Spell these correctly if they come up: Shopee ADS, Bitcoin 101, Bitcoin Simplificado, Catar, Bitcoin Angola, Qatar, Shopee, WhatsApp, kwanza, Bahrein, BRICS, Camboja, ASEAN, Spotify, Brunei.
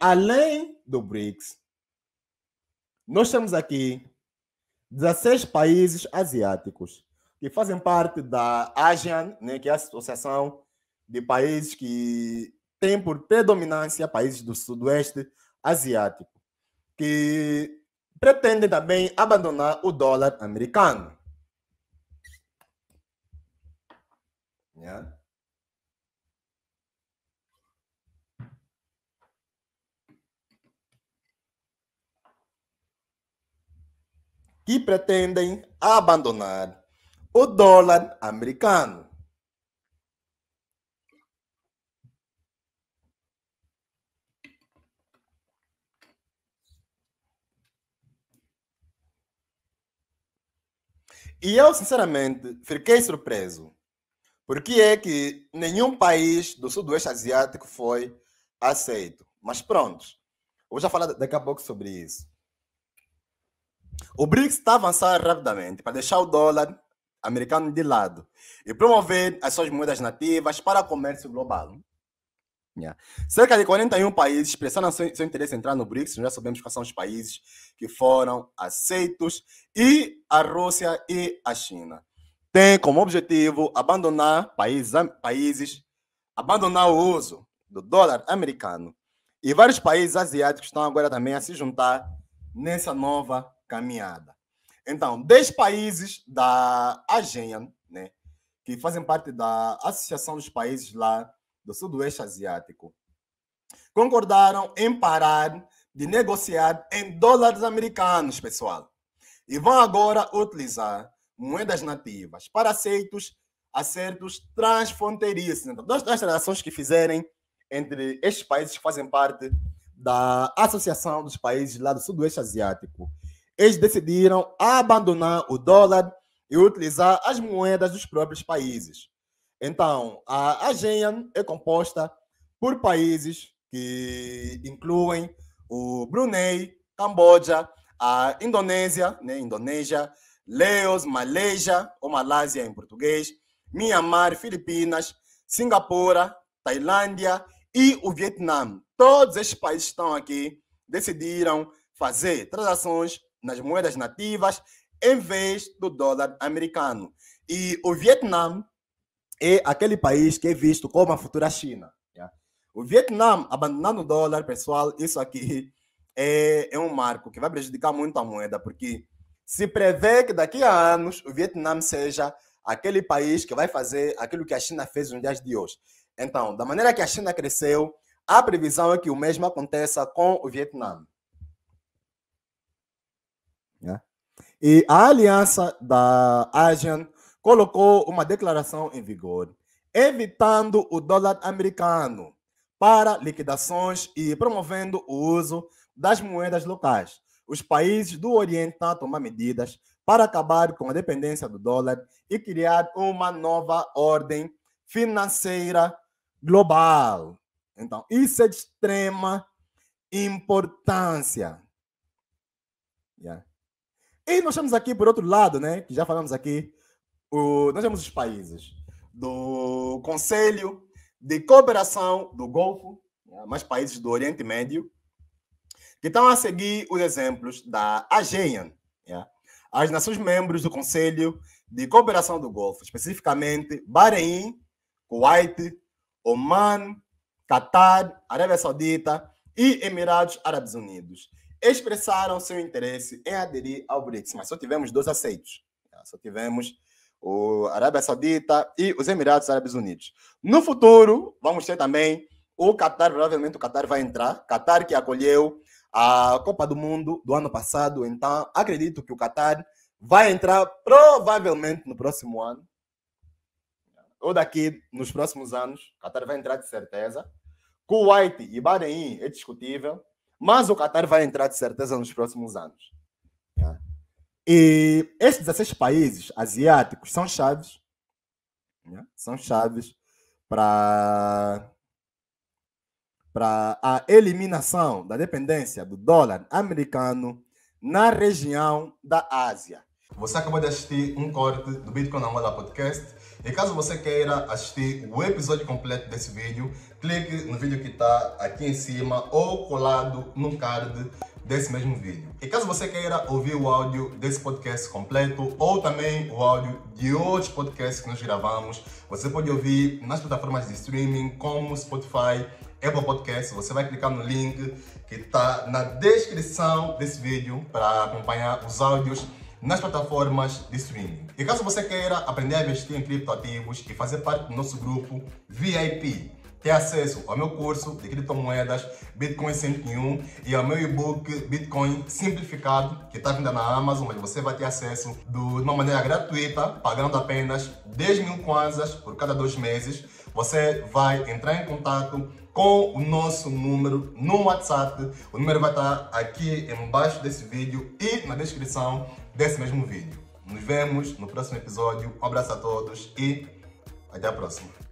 Além do BRICS, nós temos aqui 16 países asiáticos que fazem parte da ASEAN, né, que é a Associação de Países que tem por predominância países do Sudoeste Asiático, que pretendem também abandonar o dólar americano. Yeah. Que pretendem abandonar o dólar americano. E eu, sinceramente, fiquei surpreso. Porque é que nenhum país do Sudoeste Asiático foi aceito. Mas pronto, vou já falar daqui a pouco sobre isso. O BRICS está avançando rapidamente para deixar o dólar americano de lado e promover as suas moedas nativas para o comércio global. Yeah. Cerca de 41 países expressaram seu interesse em entrar no BRICS. Nós já sabemos quais são os países que foram aceitos. E a Rússia e a China têm como objetivo abandonar o uso do dólar americano. E vários países asiáticos estão agora também a se juntar nessa nova caminhada. Então, 10 países da ASEAN, né, que fazem parte da Associação dos Países lá do Sudoeste Asiático, concordaram em parar de negociar em dólares americanos, pessoal. E vão agora utilizar moedas nativas para acertos transfronteiriços. Então, das transações que fizerem entre estes países que fazem parte da Associação dos Países lá do Sudoeste Asiático, eles decidiram abandonar o dólar e utilizar as moedas dos próprios países. Então, a ASEAN é composta por países que incluem o Brunei, Camboja, a Indonésia, né, Laos, Malásia, ou Malásia em português, Myanmar, Filipinas, Singapura, Tailândia e o Vietnã. Todos esses países estão aqui, decidiram fazer transações nas moedas nativas em vez do dólar americano. E o Vietnã é aquele país que é visto como a futura China. Yeah. O Vietnã abandonando o dólar, pessoal, isso aqui é um marco que vai prejudicar muito a moeda, porque se prevê que daqui a anos o Vietnã seja aquele país que vai fazer aquilo que a China fez nos dias de hoje. Então, da maneira que a China cresceu, a previsão é que o mesmo aconteça com o Vietnã. Yeah. E a aliança da ASEAN colocou uma declaração em vigor, evitando o dólar americano para liquidações e promovendo o uso das moedas locais. Os países do Oriente estão a tomar medidas para acabar com a dependência do dólar e criar uma nova ordem financeira global. Então, isso é de extrema importância. Yeah. E nós temos aqui, por outro lado, né, que já falamos aqui, nós temos os países do Conselho de Cooperação do Golfo, mais países do Oriente Médio, que estão a seguir os exemplos da ASEAN, as nações membros do Conselho de Cooperação do Golfo, especificamente Bahrein, Kuwait, Oman, Catar, Arábia Saudita e Emirados Árabes Unidos. Expressaram seu interesse em aderir ao BRICS, mas só tivemos 2 aceitos. Só tivemos a Arábia Saudita e os Emirados Árabes Unidos. No futuro, vamos ter também o Catar, provavelmente o Catar vai entrar. Catar que acolheu a Copa do Mundo do ano passado, então acredito que o Catar vai entrar provavelmente no próximo ano. Ou daqui nos próximos anos, o Catar vai entrar de certeza. Kuwait e Bahrein é discutível. Mas o Qatar vai entrar de certeza nos próximos anos. Yeah. E esses 16 países asiáticos são chaves. Yeah. São chaves para a eliminação da dependência do dólar americano na região da Ásia. Você acabou de assistir um corte do Bitcoin Angola Podcast. E caso você queira assistir o episódio completo desse vídeo, clique no vídeo que está aqui em cima ou colado no card desse mesmo vídeo. E caso você queira ouvir o áudio desse podcast completo ou também o áudio de outros podcasts que nós gravamos, você pode ouvir nas plataformas de streaming como Spotify, Apple Podcast. Você vai clicar no link que está na descrição desse vídeo para acompanhar os áudios nas plataformas de streaming. E caso você queira aprender a investir em criptoativos e fazer parte do nosso grupo VIP, ter acesso ao meu curso de criptomoedas Bitcoin 101 e ao meu e-book Bitcoin Simplificado, que está vindo na Amazon, mas você vai ter acesso de uma maneira gratuita, pagando apenas 10 mil kwanzas por cada 2 meses, você vai entrar em contato com o nosso número no WhatsApp. O número vai estar aqui embaixo desse vídeo e na descrição desse mesmo vídeo. Nos vemos no próximo episódio. Um abraço a todos e até a próxima.